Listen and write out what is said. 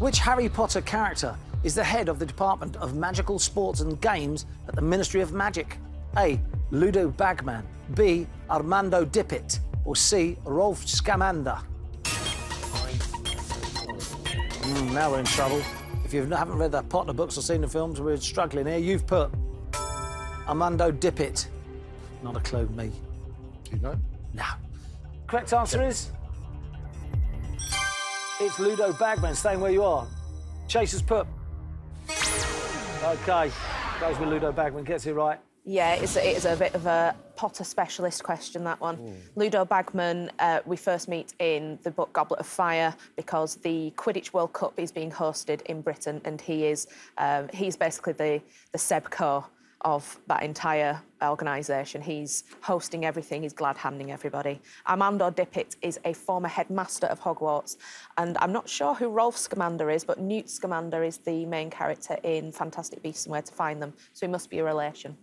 Which Harry Potter character is the head of the Department of Magical Sports and Games at the Ministry of Magic? A. Ludo Bagman, B. Armando Dippet, or C. Rolf Scamander? Now we're in trouble. If you haven't read the Potter books or seen the films, we're struggling here. You've put Armando Dippet. Not a clue, me. Do you know? No. Correct answer is... it's Ludo Bagman, staying where you are. Chase has put... OK, goes with Ludo Bagman, gets it right. Yeah, it's a bit of a Potter specialist question, that one. Ooh. Ludo Bagman, we first meet in the book Goblet of Fire because the Quidditch World Cup is being hosted in Britain and he is he's basically the Sebco of that entire organisation. He's hosting everything, he's glad-handing everybody. Armando Dippet is a former headmaster of Hogwarts, and I'm not sure who Rolf Scamander is, but Newt Scamander is the main character in Fantastic Beasts and Where to Find Them, so he must be a relation.